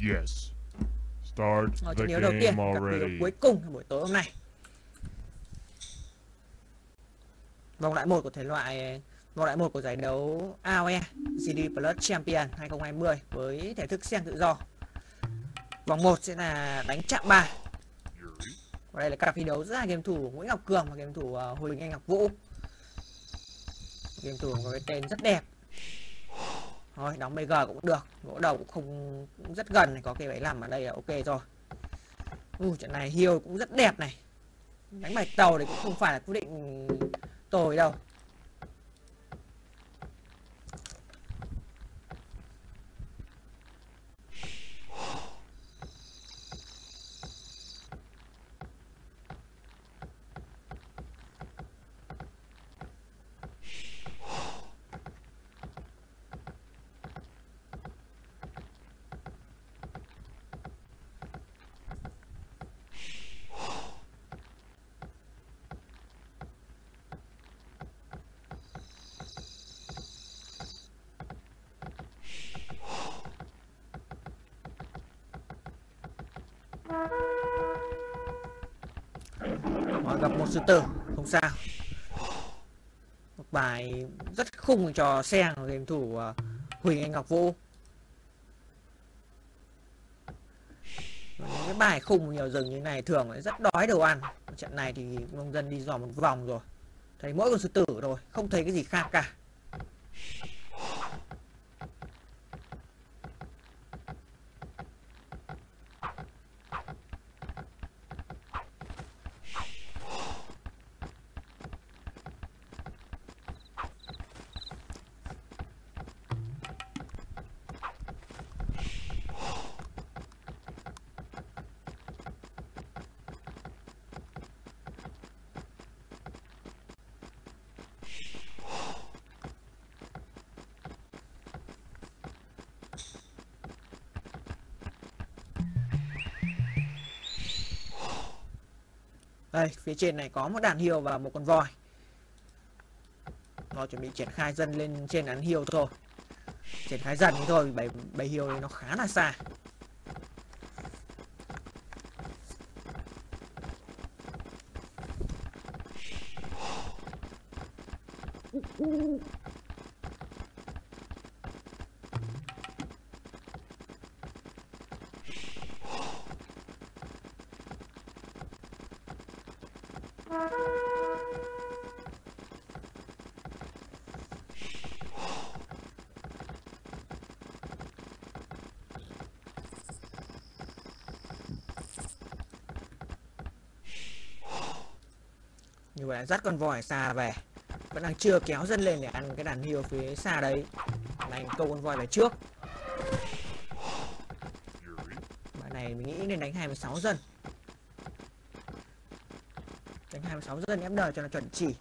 Yes. Start the game đầu tiên, already. Điều cuối cùng buổi tối hôm nay. Vòng loại 1 của thể loại vòng loại 1 của giải đấu AOE CD Plus Champion 2020 với thể thức xen tự do. Vòng 1 sẽ là đánh chạm bài. Và đây là cặp thi đấu giữa hai game thủ Nguyễn Ngọc Cường và game thủ Huỳnh Anh Ngọc Vũ. Game thủ có cái tên rất đẹp. Thôi đóng BG cũng được, gỗ đầu cũng không cũng rất gần này, có cây 75 ở đây là ok rồi. Trận này hiêu cũng rất đẹp này. Đánh bài tàu thì cũng không phải là quyết định tồi đâu. Họ gặp một sư tử, không sao. Một bài rất khung cho xe của game thủ Huỳnh Anh Ngọc Vũ. Và những cái bài khung nhiều rừng như này thường rất đói đồ ăn. Trận này thì nông dân đi dò một vòng rồi, thấy mỗi con sư tử rồi, không thấy cái gì khác cả. Đây, phía trên này có một đàn hiêu và một con voi. Nó chuẩn bị triển khai dân lên trên đàn hiêu thôi. Triển khai dần thôi, bầy hiêu này nó khá là xa. Như vậy là dắt con voi xa về. Vẫn đang chưa kéo dân lên để ăn cái đàn hiêu phía xa đấy. Đánh câu con voi về trước. Bài này mình nghĩ nên đánh 26 dân. Đánh 26 dân ép đời cho nó chuẩn chỉ.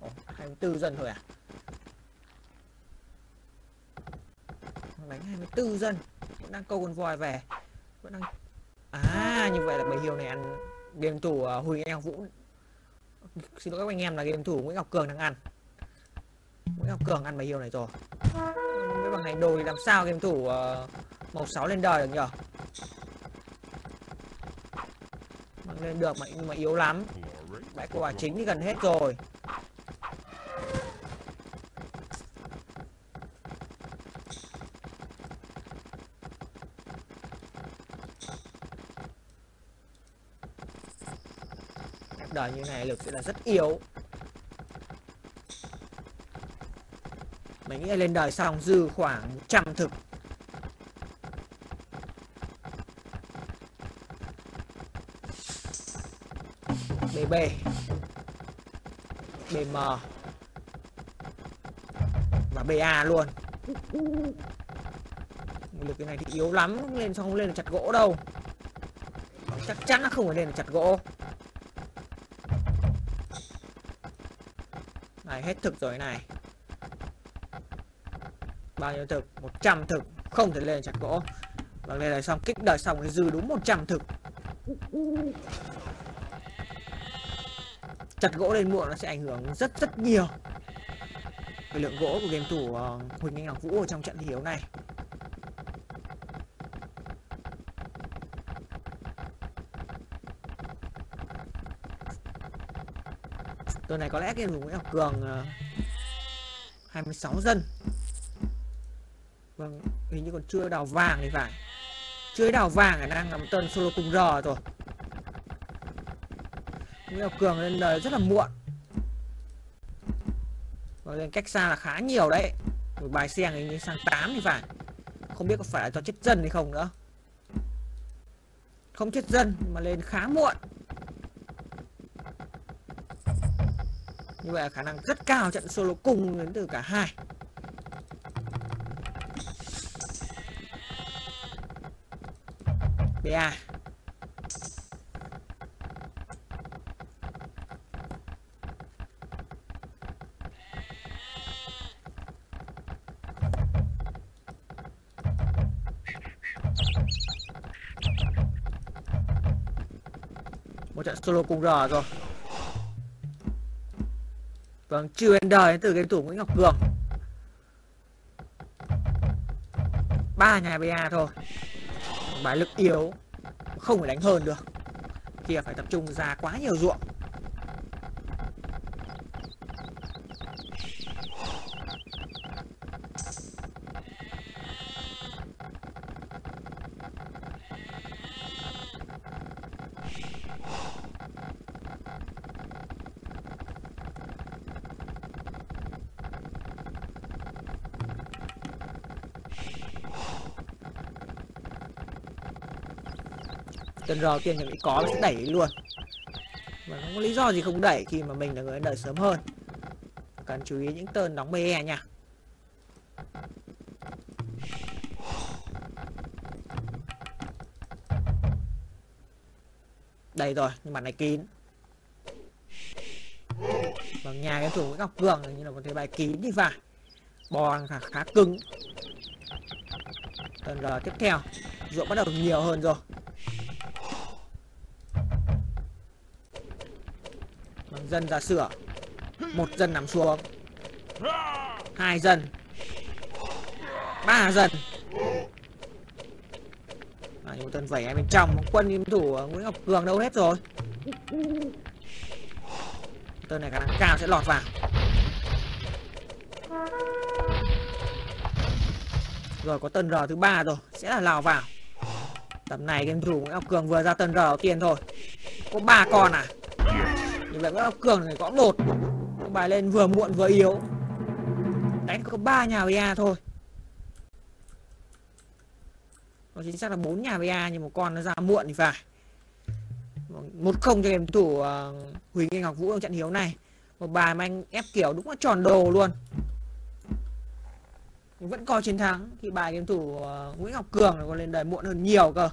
Ồ, 24 dân thôi à? Đánh 24 dân. Vẫn đang câu con voi về. Vẫn đang... À, như vậy là bầy hiêu này ăn... Game thủ Huỳnh Anh Ngọc Vũ, xin lỗi các anh em, là game thủ Nguyễn Ngọc Cường đang ăn. Nguyễn Ngọc Cường ăn bầy hiêu này rồi. Với bằng này đồ thì làm sao game thủ màu 6 lên đời được nhở? Bằng lên được mà, nhưng mà yếu lắm. Bãi quả chính thì gần hết rồi. Đời như này lực sẽ là rất yếu. Mình nghĩ là lên đời xong dư khoảng 100 thực. BB BM và BA luôn. Lực cái này thì yếu lắm, lên xong không lên được chặt gỗ đâu. Chắc chắn nó không phải lên được chặt gỗ. Này, hết thực rồi này. Bao nhiêu thực? 100 thực. Không thể lên chặt gỗ. Bằng lên đời xong, kích đời xong thì dư đúng 100 thực. Chặt gỗ lên muộn nó sẽ ảnh hưởng rất nhiều về lượng gỗ của game thủ Huỳnh Anh Ngọc Vũ ở trong trận thi đấu này. Tuần này có lẽ game của Nguyễn Ngọc Cường 26 dân. Vâng, hình như còn chưa đào vàng thì phải. Chưa đào vàng là đang làm tuần solo cùng giờ rồi. Nguyễn Ngọc Cường lên đời rất là muộn. Và lên cách xa là khá nhiều đấy. Một bài sen hình như sang 8 thì phải. Không biết có phải là cho chết dân hay không nữa. Không chết dân mà lên khá muộn. Như vậy là khả năng rất cao trận solo cùng đến từ cả hai. BA. Một trận solo cùng rờ rồi. Vâng, chiều end đời từ game thủ Nguyễn Ngọc Cường. 3 nhà BA thôi. Bài lực yếu, không phải đánh hơn được. Kia phải tập trung ra quá nhiều ruộng. Tuần rò tiền mình có mình sẽ đẩy luôn. Mà không có lý do gì không đẩy khi mà mình là người đợi sớm hơn. Cần chú ý những tên đóng BE nha. Đây rồi, nhưng mà này kín. Bằng nhà cái thủ Nguyễn Ngọc Cường như là một cái bài kín thì phải. Bò khá cứng. Tuần rò tiếp theo, ruộng bắt đầu nhiều hơn rồi. Dân ra sửa. Một dân nằm xuống. Hai dân. Ba dân. Một tuần vẩy em bên trong. Quân game thủ Nguyễn Ngọc Cường đâu hết rồi. Tên này khả năng cao sẽ lọt vào. Rồi có tên R thứ ba rồi. Sẽ là lào vào. Tầm này game thủ Nguyễn Ngọc Cường vừa ra tên R đầu tiên thôi. Có 3 con à. Như vậy Nguyễn Ngọc Cường này có 1. Bài lên vừa muộn vừa yếu. Đánh có 3 nhà BA thôi. Nó chính xác là 4 nhà BA nhưng một con nó ra muộn thì phải. 1-0 cho game thủ Huỳnh Anh Ngọc Vũ trong trận hiếu này. Một bài mà anh ép kiểu đúng là tròn đồ luôn. Vẫn có chiến thắng. Thì bài game thủ Nguyễn Ngọc Cường còn lên đời muộn hơn nhiều cơ.